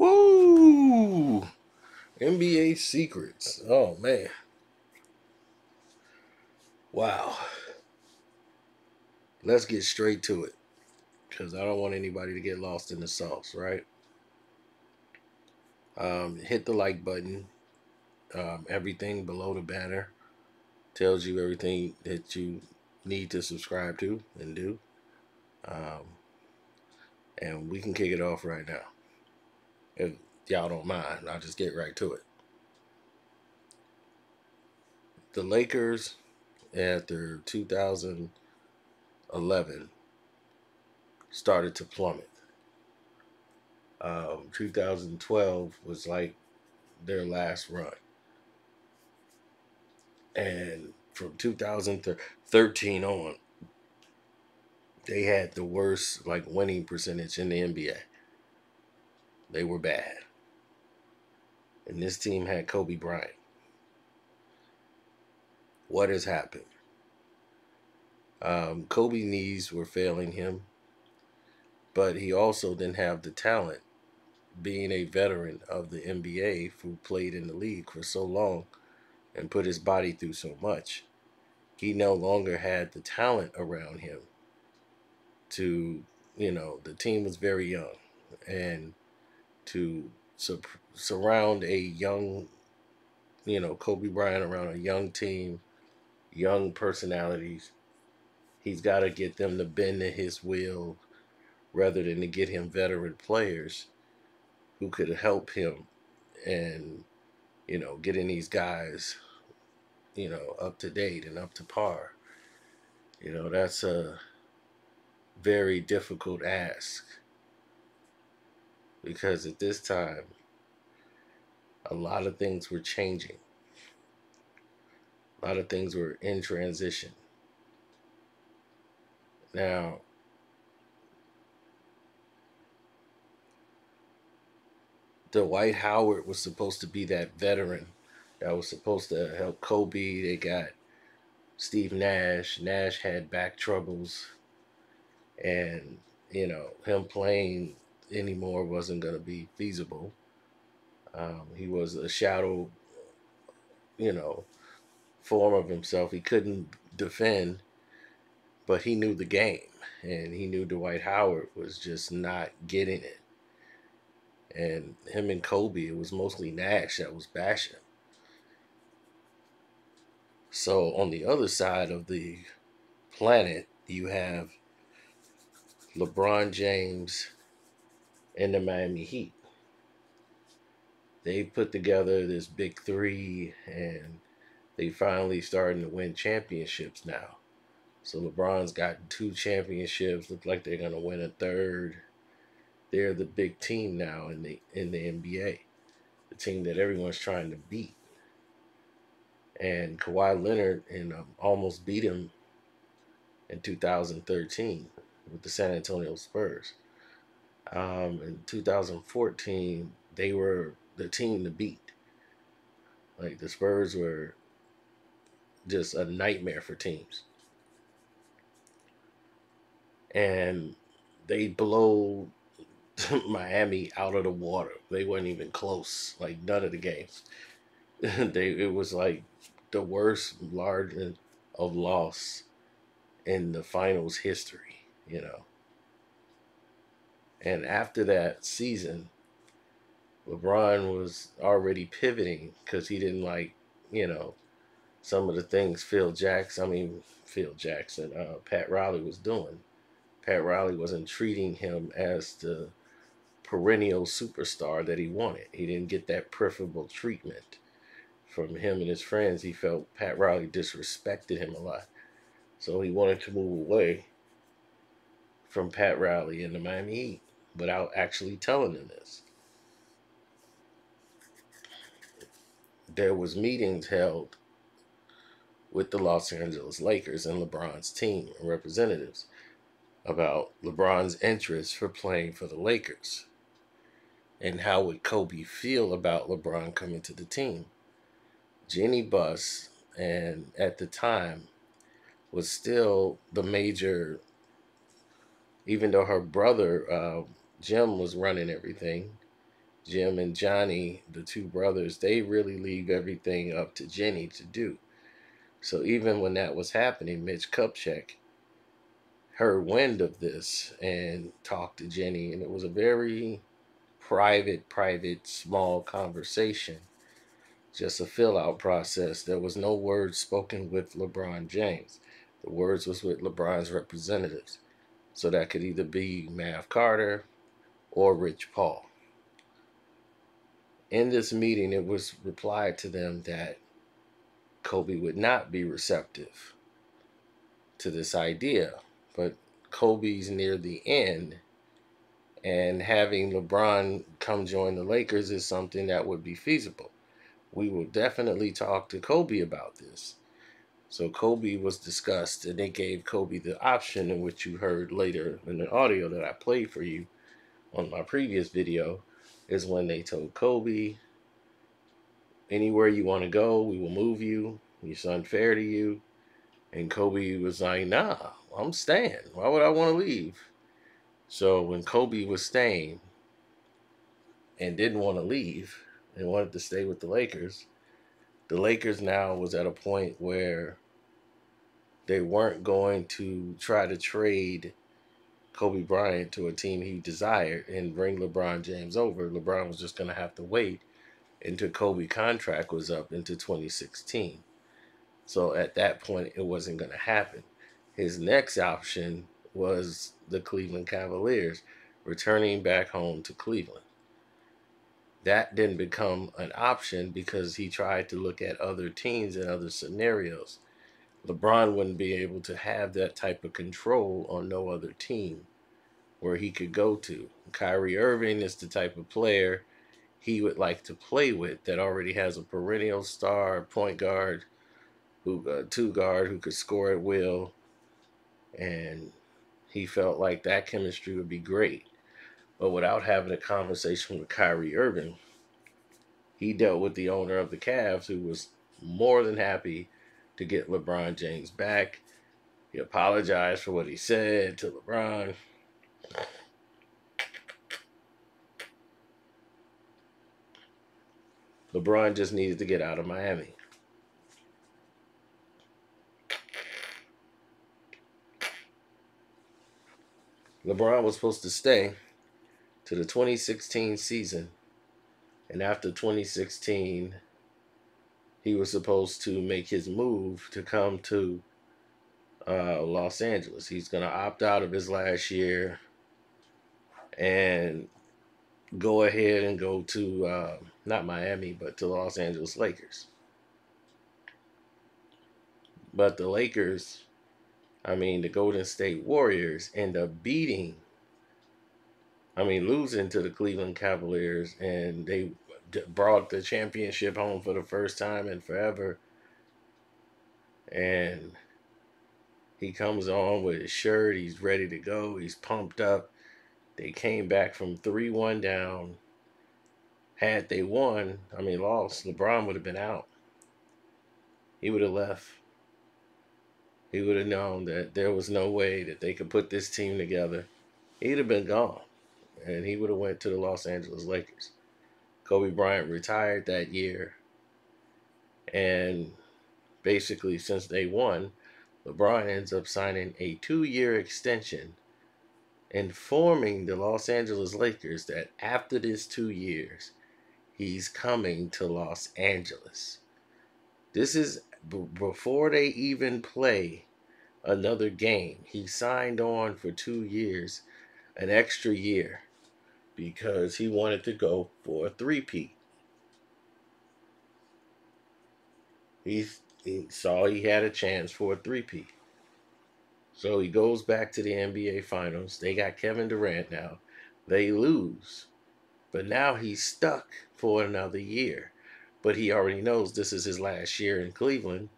Woo! NBA secrets. Oh, man. Wow. Let's get straight to it, because I don't want anybody to get lost in the sauce, right? Hit the like button. Everything below the banner tells you everything that you need to subscribe to and do. And we can kick it off right now. If y'all don't mind, I'll just get right to it. The Lakers, after 2011, started to plummet. 2012 was like their last run. And from 2013 on, they had the worst winning percentage in the NBA. They were bad. And this team had Kobe Bryant. What has happened? Kobe's knees were failing him, but he also didn't have the talent, being a veteran of the NBA who played in the league for so long and put his body through so much. He no longer had the talent around him to, you know, the team was very young, and to surround a young, Kobe Bryant around a young team, young personalities, he's got to get them to bend to his will rather than to get him veteran players who could help him and, getting these guys, up to date and up to par. That's a very difficult ask, because at this time, a lot of things were changing. A lot of things were in transition. Now, Dwight Howard was supposed to be that veteran that was supposed to help Kobe. They got Steve Nash. Nash had back troubles. And, him playing anymore wasn't going to be feasible. He was a shadow, form of himself. He couldn't defend, but he knew the game. And he knew Dwight Howard was just not getting it. And him and Kobe, it was mostly Nash that was bashing. So on the other side of the planet, you have LeBron James and the Miami Heat. They put together this big three, and they finally starting to win championships now. So LeBron's got 2 championships. Looks like they're going to win a 3rd. They're the big team now in the NBA, the team that everyone's trying to beat. And Kawhi Leonard almost beat him in 2013 with the San Antonio Spurs. In 2014, they were the team to beat. The Spurs were just a nightmare for teams. And they blow Miami out of the water. They weren't even close. None of the games. It was the worst margin of loss in the finals history, And after that season, LeBron was already pivoting, because he didn't some of the things Pat Riley was doing. Pat Riley wasn't treating him as the perennial superstar that he wanted. He didn't get that preferable treatment from him and his friends. He felt Pat Riley disrespected him a lot. So he wanted to move away from Pat Riley and the Miami Heat without actually telling them this. There was meetings held with the Los Angeles Lakers and LeBron's team and representatives about LeBron's interest for playing for the Lakers, and how would Kobe feel about LeBron coming to the team. Jenny Buss, and at the time, was still the major, even though her brother Jim was running everything, Jim and Johnny, the two brothers, they really leave everything up to Jenny to do. So even when that was happening, Mitch Kupchak heard wind of this and talked to Jenny, and it was a very private, small conversation, just a fill-out process. There was no words spoken with LeBron James. The words was with LeBron's representatives. So that could either be Mav Carter or Rich Paul. In this meeting, it was replied to them that Kobe would not be receptive to this idea. But Kobe's near the end, and having LeBron come join the Lakers is something that would be feasible. We will definitely talk to Kobe about this. So Kobe was discussed, and they gave Kobe the option, in which you heard later in the audio that I played for you on my previous video, is when they told Kobe, anywhere you want to go, we will move you. It's unfair to you. And Kobe was like, nah, I'm staying. Why would I want to leave? So when Kobe was staying and didn't want to leave and wanted to stay with the Lakers now was at a point where they weren't going to try to trade Kobe Bryant to a team he desired and bring LeBron James over. LeBron was just going to have to wait until Kobe's contract was up into 2016. So at that point, it wasn't going to happen. His next option was the Cleveland Cavaliers returning back home to Cleveland. That didn't become an option because he tried to look at other teams and other scenarios. LeBron wouldn't be able to have that type of control on no other team where he could go to. Kyrie Irving is the type of player he would like to play with that already has a perennial star, point guard, two guard who could score at will. And he felt like that chemistry would be great. But without having a conversation with Kyrie Irving, he dealt with the owner of the Cavs, who was more than happy to get LeBron James back. He apologized for what he said to LeBron. LeBron just needed to get out of Miami. LeBron was supposed to stay to the 2016 season, and after 2016, he was supposed to make his move to come to Los Angeles. He's going to opt out of his last year and go ahead and go to, not Miami, but to Los Angeles Lakers. But the Lakers, the Golden State Warriors end up losing to the Cleveland Cavaliers, and they brought the championship home for the first time in forever. And he comes on with his shirt. He's ready to go. He's pumped up. They came back from 3-1 down. Had they won, lost, LeBron would have been out. He would have left. He would have known that there was no way that they could put this team together. He'd have been gone. And he would have went to the Los Angeles Lakers. Kobe Bryant retired that year. And basically, since day one, LeBron ends up signing a 2-year extension, informing the Los Angeles Lakers that after this 2 years, he's coming to Los Angeles. This is before they even play another game. He signed on for 2 years, an extra year, because he wanted to go for a three-peat. He saw he had a chance for a three-peat. So he goes back to the NBA Finals. They got Kevin Durant now. They lose. But now he's stuck for another year. But he already knows this is his last year in Cleveland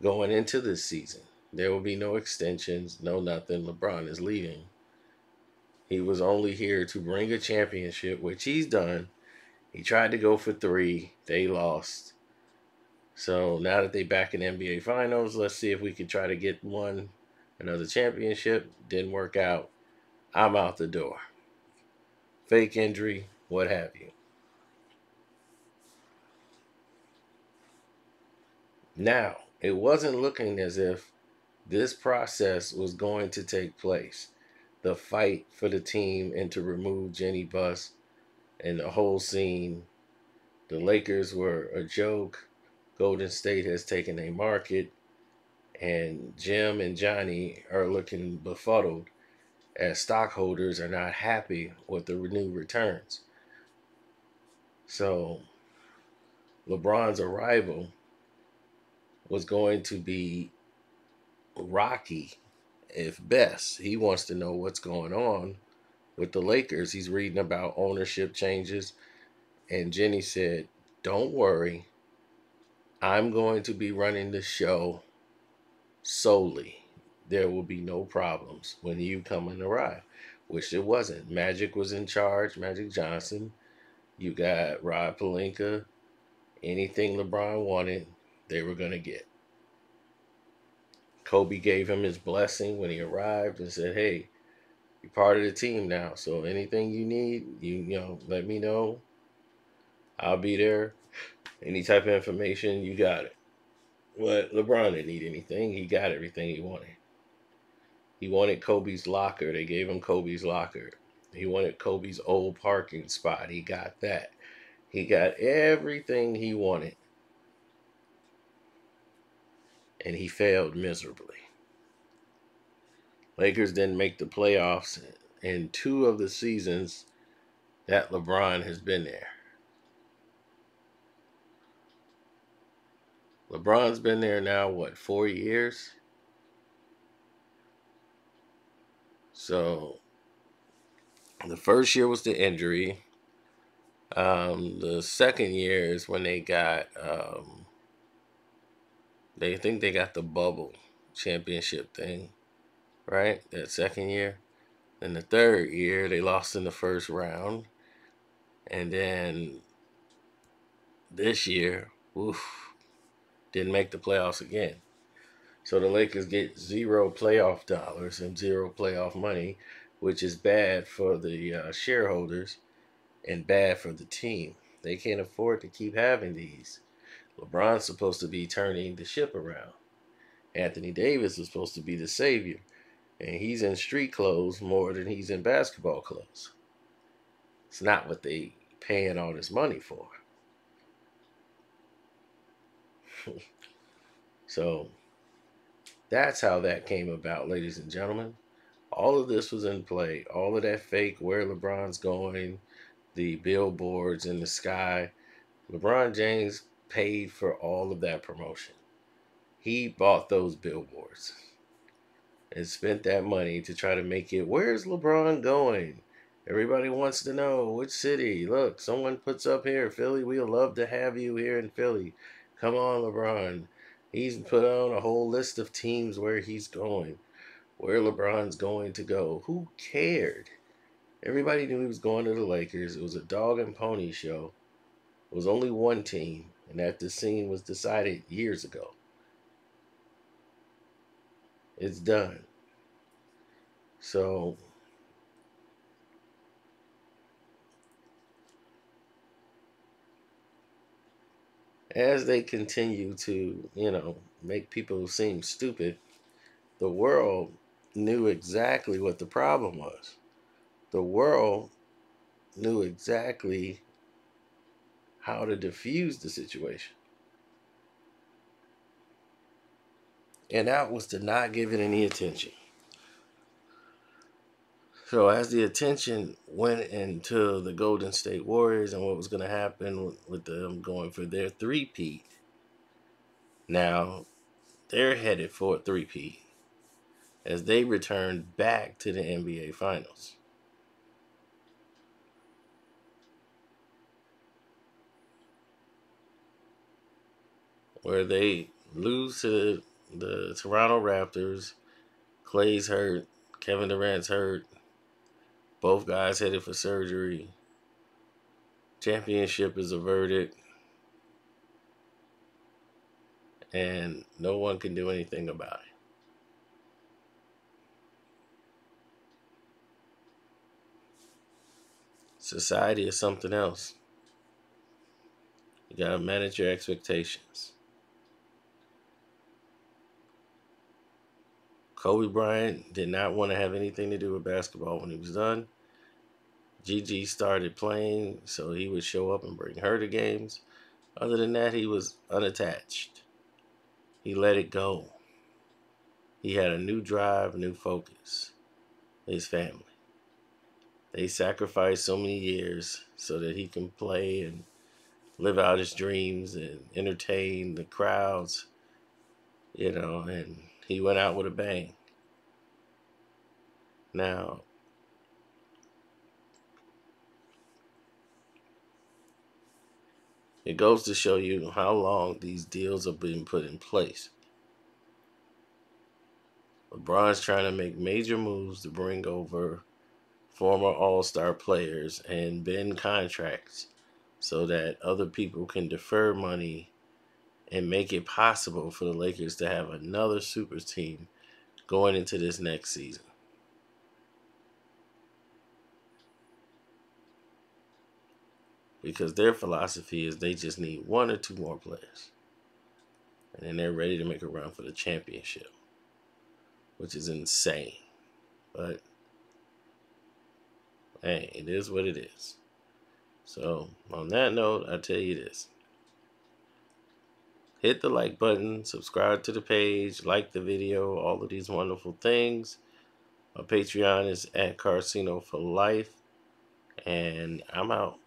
going into this season. There will be no extensions, no nothing. LeBron is leaving. He was only here to bring a championship, which he's done. He tried to go for 3. They lost. So now that they're back in NBA Finals, let's see if we can try to get another championship. Didn't work out. I'm out the door. Fake injury, what have you. Now, it wasn't looking as if this process was going to take place. The fight for the team and to remove Jenny Buss and the whole scene. The Lakers were a joke. Golden State has taken a market. And Jim and Johnny are looking befuddled as stockholders are not happy with the new returns. So LeBron's arrival was going to be rocky, if best. He wants to know what's going on with the Lakers. He's reading about ownership changes. And Jenny said, "Don't worry. I'm going to be running the show solely. There will be no problems when you come and arrive," which it wasn't. Magic was in charge, Magic Johnson. You got Rod Palenka. Anything LeBron wanted, they were going to get. Kobe gave him his blessing when he arrived and said, "Hey, you're part of the team now. So anything you need, you know, let me know. I'll be there. Any type of information, you got it." But LeBron didn't need anything. He got everything he wanted. He wanted Kobe's locker. They gave him Kobe's locker. He wanted Kobe's old parking spot. He got that. He got everything he wanted. And he failed miserably. Lakers didn't make the playoffs in two of the seasons that LeBron has been there. LeBron's been there now, what, 4 years? So the first year was the injury. The second year is when they got... They think they got the bubble championship thing, right? That second year. Then the third year, they lost in the first round. And then this year, oof, didn't make the playoffs again. So the Lakers get zero playoff dollars and zero playoff money, which is bad for the shareholders and bad for the team. They can't afford to keep having these. LeBron's supposed to be turning the ship around. Anthony Davis was supposed to be the savior. And he's in street clothes more than he's in basketball clothes. It's not what they paying all this money for. So that's how that came about, ladies and gentlemen. All of this was in play. All of that fake where LeBron's going, the billboards in the sky. LeBron James paid for all of that promotion. He bought those billboards and spent that money to try to make it, where's LeBron going? Everybody wants to know which city. Look, someone puts up here, Philly, we'll love to have you here in Philly. Come on, LeBron. He's put on a whole list of teams where he's going, where LeBron's going to go. Who cared? Everybody knew he was going to the Lakers. It was a dog and pony show. It was only one team. And that the scene was decided years ago. It's done. So as they continue to, you know, make people seem stupid, the world knew exactly what the problem was. The world knew exactly how to defuse the situation. And that was to not give it any attention. So as the attention went into the Golden State Warriors and what was going to happen with them going for their three-peat, now they're headed for a three-peat as they return back to the NBA Finals. Where they lose to the Toronto Raptors. Klay's hurt. Kevin Durant's hurt. Both guys headed for surgery. Championship is averted. And no one can do anything about it. Society is something else. You gotta manage your expectations. Kobe Bryant did not want to have anything to do with basketball when he was done. Gigi started playing, so he would show up and bring her to games. Other than that, he was unattached. He let it go. He had a new drive, new focus. His family. They sacrificed so many years so that he can play and live out his dreams and entertain the crowds, you know, and he went out with a bang. Now, it goes to show you how long these deals have been put in place. LeBron's trying to make major moves to bring over former all-star players and bend contracts so that other people can defer money and make it possible for the Lakers to have another super team going into this next season. Because their philosophy is they just need one or two more players. And then they're ready to make a run for the championship. Which is insane. But, hey, it is what it is. So, on that note, I tell you this. Hit the like button. Subscribe to the page. Like the video. All of these wonderful things. My Patreon is @CarcinoForLife. And I'm out.